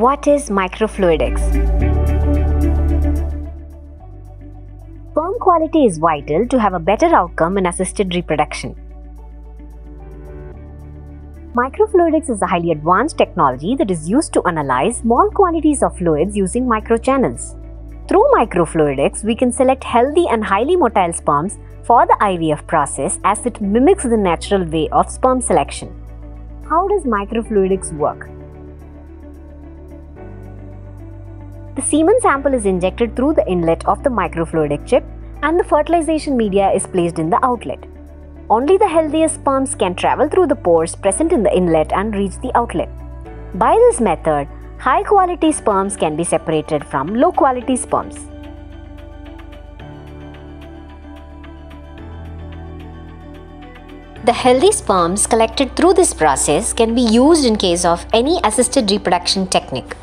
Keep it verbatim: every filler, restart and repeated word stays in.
What is microfluidics? Sperm quality is vital to have a better outcome in assisted reproduction. Microfluidics is a highly advanced technology that is used to analyze small quantities of fluids using microchannels. Through microfluidics, we can select healthy and highly motile sperms for the I V F process, as it mimics the natural way of sperm selection. How does microfluidics work? The semen sample is injected through the inlet of the microfluidic chip and the fertilization media is placed in the outlet. Only the healthiest sperms can travel through the pores present in the inlet and reach the outlet. By this method, high-quality sperms can be separated from low-quality sperms. The healthy sperms collected through this process can be used in case of any assisted reproduction technique.